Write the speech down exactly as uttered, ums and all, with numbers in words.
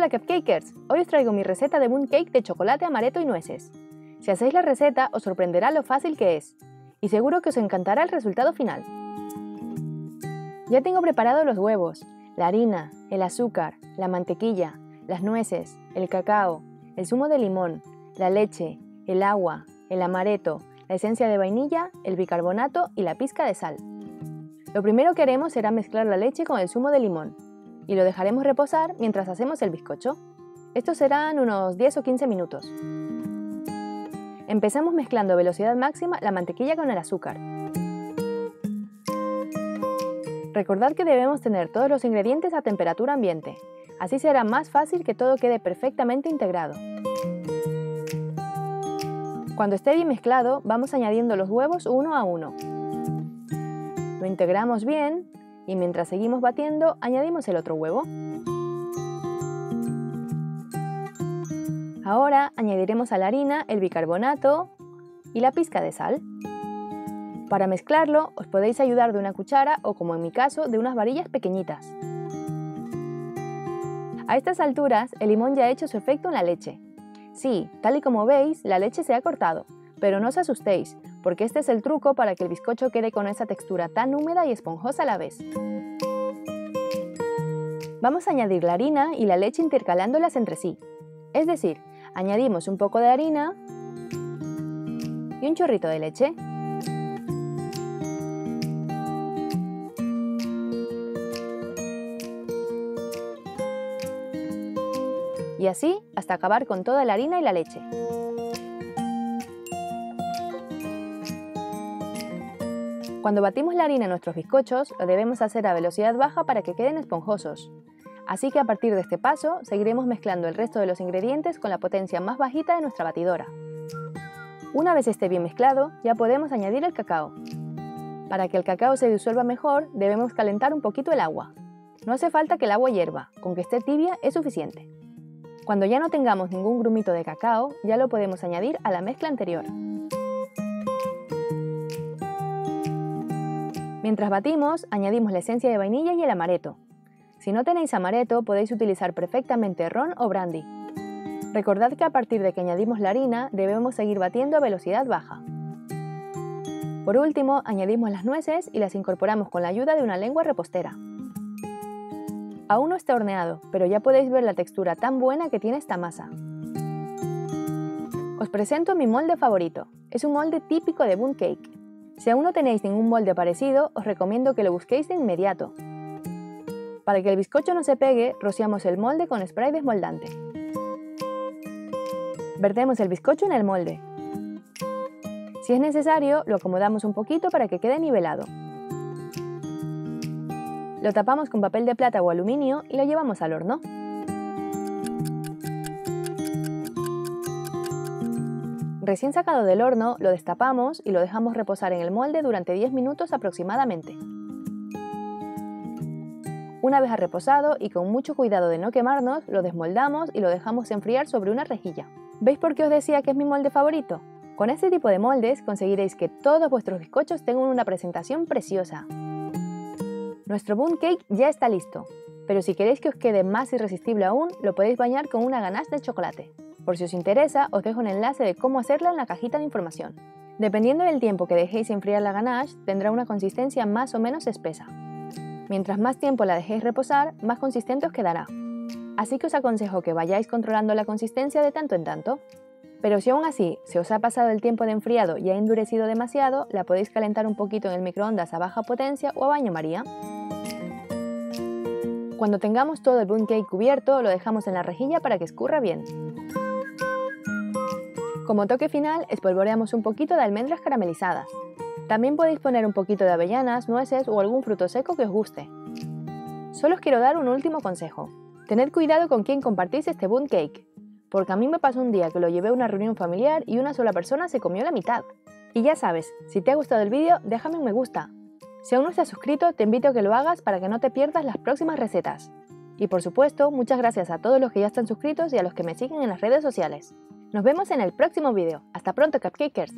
Hola Cupcakers, hoy os traigo mi receta de Bundt Cake de chocolate, amaretto y nueces. Si hacéis la receta os sorprenderá lo fácil que es, y seguro que os encantará el resultado final. Ya tengo preparados los huevos, la harina, el azúcar, la mantequilla, las nueces, el cacao, el zumo de limón, la leche, el agua, el amaretto, la esencia de vainilla, el bicarbonato y la pizca de sal. Lo primero que haremos será mezclar la leche con el zumo de limón y lo dejaremos reposar mientras hacemos el bizcocho. Estos serán unos diez o quince minutos. Empezamos mezclando a velocidad máxima la mantequilla con el azúcar. Recordad que debemos tener todos los ingredientes a temperatura ambiente, así será más fácil que todo quede perfectamente integrado. Cuando esté bien mezclado, vamos añadiendo los huevos uno a uno. Lo integramos bien y mientras seguimos batiendo, añadimos el otro huevo. Ahora añadiremos a la harina el bicarbonato y la pizca de sal. Para mezclarlo, os podéis ayudar de una cuchara o, como en mi caso, de unas varillas pequeñitas. A estas alturas, el limón ya ha hecho su efecto en la leche. Sí, tal y como veis, la leche se ha cortado, pero no os asustéis, porque este es el truco para que el bizcocho quede con esa textura tan húmeda y esponjosa a la vez. Vamos a añadir la harina y la leche intercalándolas entre sí. Es decir, añadimos un poco de harina y un chorrito de leche. Y así hasta acabar con toda la harina y la leche. Cuando batimos la harina en nuestros bizcochos, lo debemos hacer a velocidad baja para que queden esponjosos. Así que a partir de este paso, seguiremos mezclando el resto de los ingredientes con la potencia más bajita de nuestra batidora. Una vez esté bien mezclado, ya podemos añadir el cacao. Para que el cacao se disuelva mejor, debemos calentar un poquito el agua. No hace falta que el agua hierva, con que esté tibia es suficiente. Cuando ya no tengamos ningún grumito de cacao, ya lo podemos añadir a la mezcla anterior. Mientras batimos, añadimos la esencia de vainilla y el amaretto. Si no tenéis amaretto, podéis utilizar perfectamente ron o brandy. Recordad que a partir de que añadimos la harina, debemos seguir batiendo a velocidad baja. Por último, añadimos las nueces y las incorporamos con la ayuda de una lengua repostera. Aún no está horneado, pero ya podéis ver la textura tan buena que tiene esta masa. Os presento mi molde favorito. Es un molde típico de Bundt Cake. Si aún no tenéis ningún molde parecido, os recomiendo que lo busquéis de inmediato. Para que el bizcocho no se pegue, rociamos el molde con spray desmoldante. Vertemos el bizcocho en el molde. Si es necesario, lo acomodamos un poquito para que quede nivelado. Lo tapamos con papel de plata o aluminio y lo llevamos al horno. Recién sacado del horno, lo destapamos y lo dejamos reposar en el molde durante diez minutos aproximadamente. Una vez ha reposado y con mucho cuidado de no quemarnos, lo desmoldamos y lo dejamos enfriar sobre una rejilla. ¿Veis por qué os decía que es mi molde favorito? Con este tipo de moldes conseguiréis que todos vuestros bizcochos tengan una presentación preciosa. Nuestro Bundt Cake ya está listo, pero si queréis que os quede más irresistible aún, lo podéis bañar con una ganache de chocolate. Por si os interesa, os dejo un enlace de cómo hacerla en la cajita de información. Dependiendo del tiempo que dejéis enfriar la ganache, tendrá una consistencia más o menos espesa. Mientras más tiempo la dejéis reposar, más consistente os quedará. Así que os aconsejo que vayáis controlando la consistencia de tanto en tanto. Pero si aún así se os ha pasado el tiempo de enfriado y ha endurecido demasiado, la podéis calentar un poquito en el microondas a baja potencia o a baño María. Cuando tengamos todo el Bundt Cake cubierto, lo dejamos en la rejilla para que escurra bien. Como toque final, espolvoreamos un poquito de almendras caramelizadas. También podéis poner un poquito de avellanas, nueces o algún fruto seco que os guste. Solo os quiero dar un último consejo. Tened cuidado con quién compartís este Bundt Cake, porque a mí me pasó un día que lo llevé a una reunión familiar y una sola persona se comió la mitad. Y ya sabes, si te ha gustado el vídeo, déjame un me gusta. Si aún no estás suscrito, te invito a que lo hagas para que no te pierdas las próximas recetas. Y por supuesto, muchas gracias a todos los que ya están suscritos y a los que me siguen en las redes sociales. Nos vemos en el próximo vídeo. ¡Hasta pronto, Cupcakers!